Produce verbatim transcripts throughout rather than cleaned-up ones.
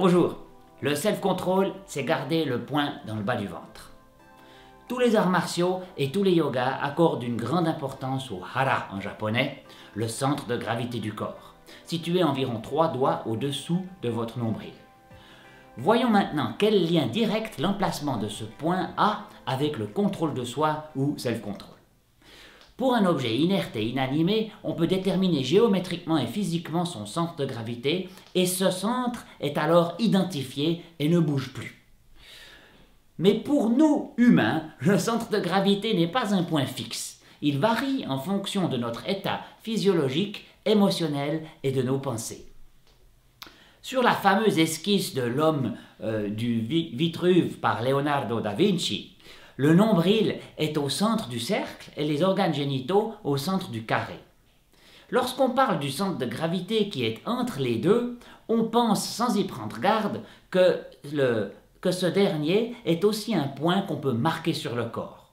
Bonjour. Le self-control, c'est garder le poing dans le bas du ventre. Tous les arts martiaux et tous les yogas accordent une grande importance au hara en japonais, le centre de gravité du corps, situé environ trois doigts au-dessous de votre nombril. Voyons maintenant quel lien direct l'emplacement de ce point a avec le contrôle de soi ou self-control. Pour un objet inerte et inanimé, on peut déterminer géométriquement et physiquement son centre de gravité, et ce centre est alors identifié et ne bouge plus. Mais pour nous, humains, le centre de gravité n'est pas un point fixe. Il varie en fonction de notre état physiologique, émotionnel et de nos pensées. Sur la fameuse esquisse de l'homme euh, du Vitruve par Leonardo da Vinci, le nombril est au centre du cercle et les organes génitaux au centre du carré. Lorsqu'on parle du centre de gravité qui est entre les deux, on pense sans y prendre garde que le... que ce dernier est aussi un point qu'on peut marquer sur le corps.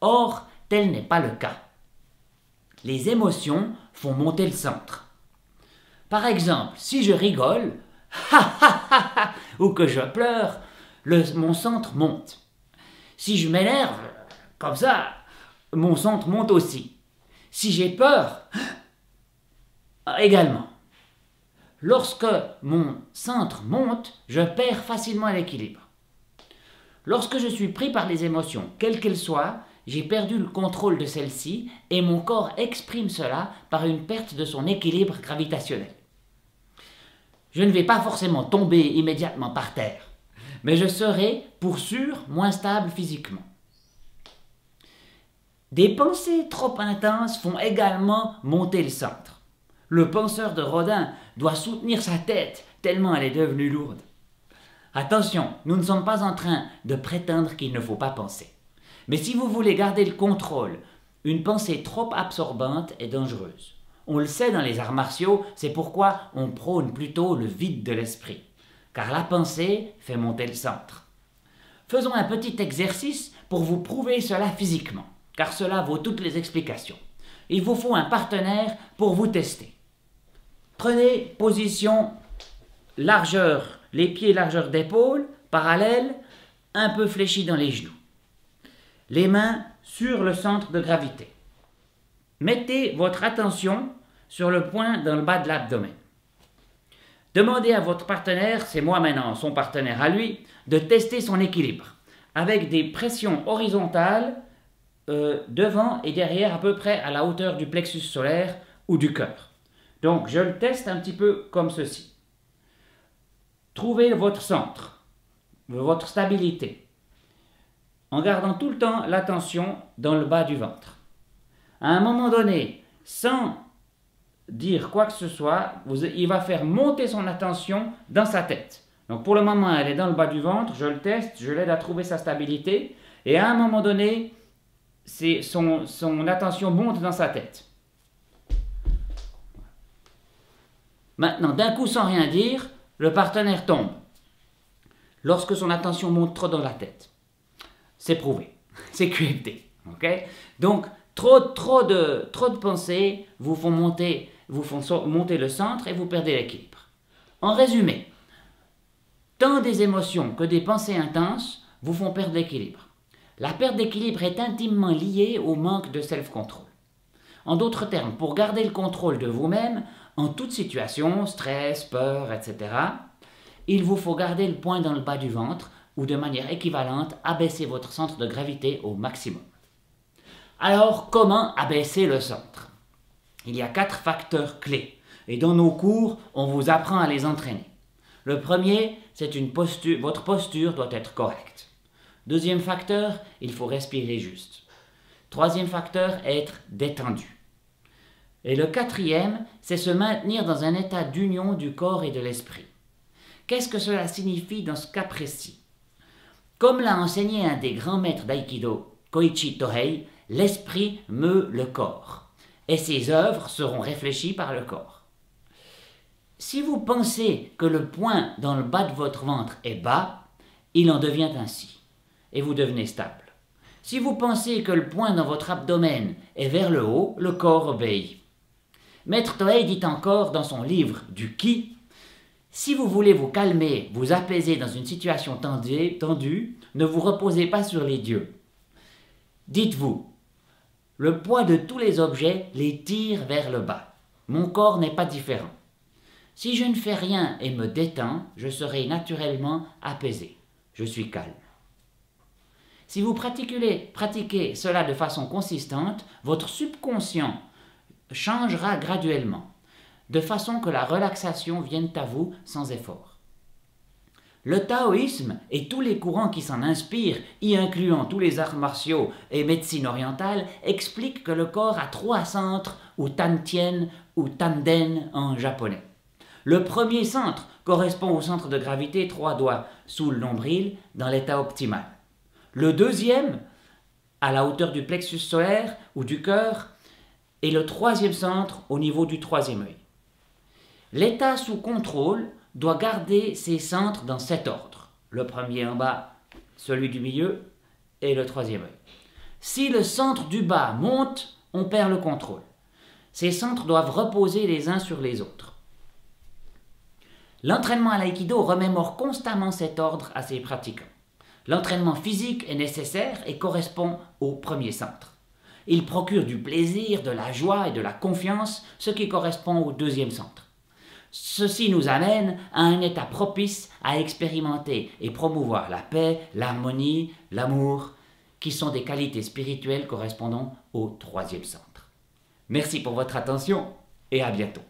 Or, tel n'est pas le cas. Les émotions font monter le centre. Par exemple, si je rigole, ha ha ha ha, ou que je pleure, le, mon centre monte. Si je m'énerve, comme ça, mon centre monte aussi. Si j'ai peur, également. Lorsque mon centre monte, je perds facilement l'équilibre. Lorsque je suis pris par les émotions, quelles qu'elles soient, j'ai perdu le contrôle de celles-ci et mon corps exprime cela par une perte de son équilibre gravitationnel. Je ne vais pas forcément tomber immédiatement par terre, mais je serai, pour sûr, moins stable physiquement. Des pensées trop intenses font également monter le centre. Le penseur de Rodin doit soutenir sa tête tellement elle est devenue lourde. Attention, nous ne sommes pas en train de prétendre qu'il ne faut pas penser. Mais si vous voulez garder le contrôle, une pensée trop absorbante est dangereuse. On le sait dans les arts martiaux, c'est pourquoi on prône plutôt le vide de l'esprit. Car la pensée fait monter le centre. Faisons un petit exercice pour vous prouver cela physiquement, car cela vaut toutes les explications. Il vous faut un partenaire pour vous tester. Prenez position largeur, les pieds largeur d'épaule, parallèle, un peu fléchis dans les genoux. Les mains sur le centre de gravité. Mettez votre attention sur le point dans le bas de l'abdomen. Demandez à votre partenaire, c'est moi maintenant son partenaire à lui, de tester son équilibre avec des pressions horizontales euh, devant et derrière à peu près à la hauteur du plexus solaire ou du cœur. Donc, je le teste un petit peu comme ceci. Trouvez votre centre, votre stabilité, en gardant tout le temps l'attention dans le bas du ventre. À un moment donné, sans dire quoi que ce soit, vous, il va faire monter son attention dans sa tête. Donc, pour le moment, elle est dans le bas du ventre, je le teste, je l'aide à trouver sa stabilité, et à un moment donné, c'est son, son attention monte dans sa tête. Maintenant, d'un coup, sans rien dire, le partenaire tombe. Lorsque son attention monte trop dans la tête. C'est prouvé. C'est Q F T. Okay? Donc, trop, trop, de, trop de pensées vous font, monter, vous font so monter le centre et vous perdez l'équilibre. En résumé, tant des émotions que des pensées intenses vous font perdre l'équilibre. La perte d'équilibre est intimement liée au manque de self-control. En d'autres termes, pour garder le contrôle de vous-même, en toute situation, stress, peur, et cetera, il vous faut garder le poing dans le bas du ventre ou de manière équivalente, abaisser votre centre de gravité au maximum. Alors, comment abaisser le centre? Il y a quatre facteurs clés et dans nos cours, on vous apprend à les entraîner. Le premier, c'est une posture, votre posture doit être correcte. Deuxième facteur, il faut respirer juste. Troisième facteur, être détendu. Et le quatrième, c'est se maintenir dans un état d'union du corps et de l'esprit. Qu'est-ce que cela signifie dans ce cas précis? Comme l'a enseigné un des grands maîtres d'Aikido, Koichi Tohei, l'esprit meut le corps, et ses œuvres seront réfléchies par le corps. Si vous pensez que le point dans le bas de votre ventre est bas, il en devient ainsi, et vous devenez stable. Si vous pensez que le point dans votre abdomen est vers le haut, le corps obéit. Maître Tohei dit encore dans son livre du Ki, « Si vous voulez vous calmer, vous apaiser dans une situation tendue, tendue, ne vous reposez pas sur les dieux. Dites-vous, le poids de tous les objets les tire vers le bas. Mon corps n'est pas différent. Si je ne fais rien et me détends, je serai naturellement apaisé. Je suis calme. Si vous pratiquez, pratiquez cela de façon consistante, votre subconscient changera graduellement, de façon que la relaxation vienne à vous sans effort. Le taoïsme et tous les courants qui s'en inspirent, y incluant tous les arts martiaux et médecine orientale, expliquent que le corps a trois centres, ou tantien ou tanden en japonais. Le premier centre correspond au centre de gravité trois doigts sous le nombril dans l'état optimal. Le deuxième, à la hauteur du plexus solaire ou du cœur, et le troisième centre au niveau du troisième œil. L'état sous contrôle doit garder ses centres dans cet ordre. Le premier en bas, celui du milieu et le troisième œil. Si le centre du bas monte, on perd le contrôle. Ces centres doivent reposer les uns sur les autres. L'entraînement à l'aïkido remémore constamment cet ordre à ses pratiquants. L'entraînement physique est nécessaire et correspond au premier centre. Il procure du plaisir, de la joie et de la confiance, ce qui correspond au deuxième centre. Ceci nous amène à un état propice à expérimenter et promouvoir la paix, l'harmonie, l'amour, qui sont des qualités spirituelles correspondant au troisième centre. Merci pour votre attention et à bientôt.